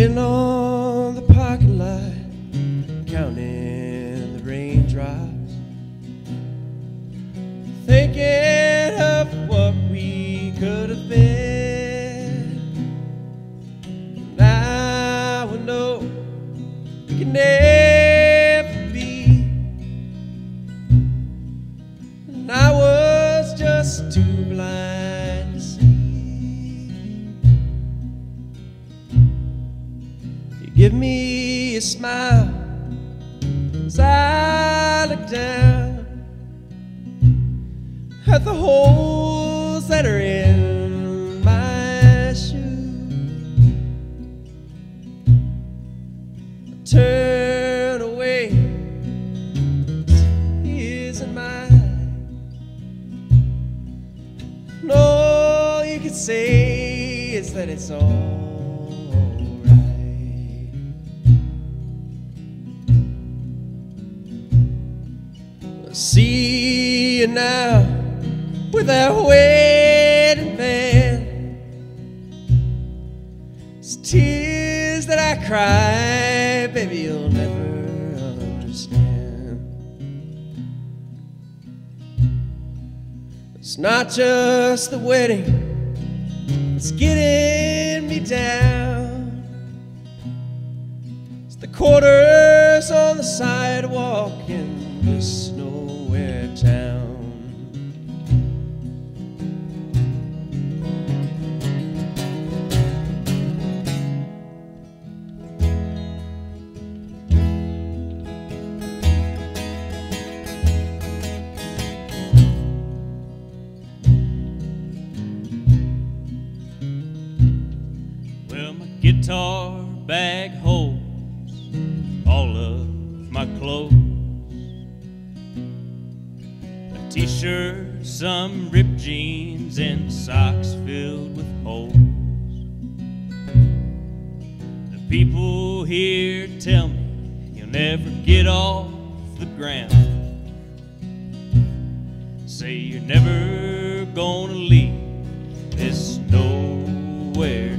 Sitting on the parking lot, counting the raindrops, thinking of what we could have been. Now we know we can never be, and I was just too blind to see. Give me a smile as I look down at the holes that are in my shoe. I turn away, tears in my eyes. And all you can say is that it's all see you now with that wedding band. It's tears that I cry, baby, you'll never understand. It's not just the wedding, it's getting me down. It's the quarters on the sidewalk in the snow town. Well, my guitar bag holds all of my clothes, T-shirt, some ripped jeans, and socks filled with holes. The people here tell me you'll never get off the ground. Say you're never gonna leave this nowhere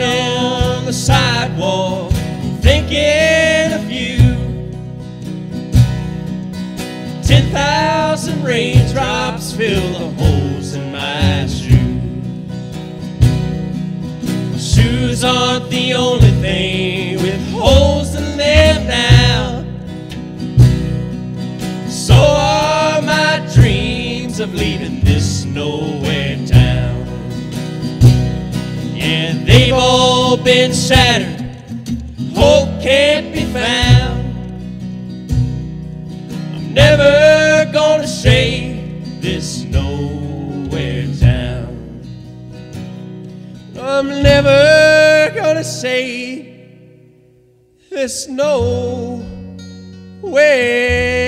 on the sidewalk, thinking of you. 10,000 raindrops fill the holes in my shoe. My shoes aren't the only thing with holes in them now. So are my dreams of leaving this nowhere town. And they've all been shattered, hope can't be found. I'm never gonna shake this nowhere town. I'm never gonna shake this nowhere